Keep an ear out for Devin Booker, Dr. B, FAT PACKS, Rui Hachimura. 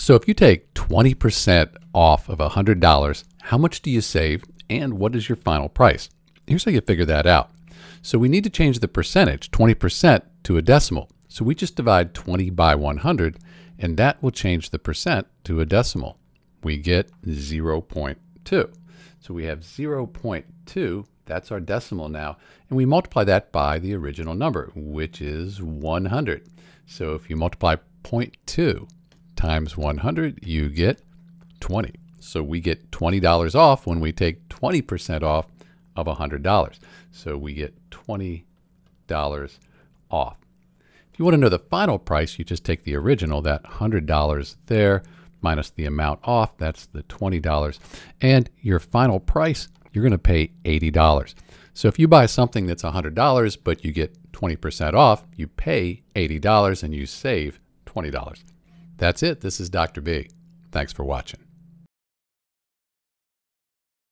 So if you take 20% off of $100, how much do you save and what is your final price? Here's how you figure that out. So we need to change the percentage, 20%, to a decimal. So we just divide 20 by 100 and that will change the percent to a decimal. We get 0.2. So we have 0.2, that's our decimal now, and we multiply that by the original number, which is 100. So if you multiply 0.2 times 100, you get 20. So we get $20 off when we take 20% off of $100. So we get $20 off. If you want to know the final price, you just take the original, that $100 there, minus the amount off, that's the $20. And your final price, you're going to pay $80. So if you buy something that's $100, but you get 20% off, you pay $80 and you save $20. That's it. This is Dr. B. Thanks for watching.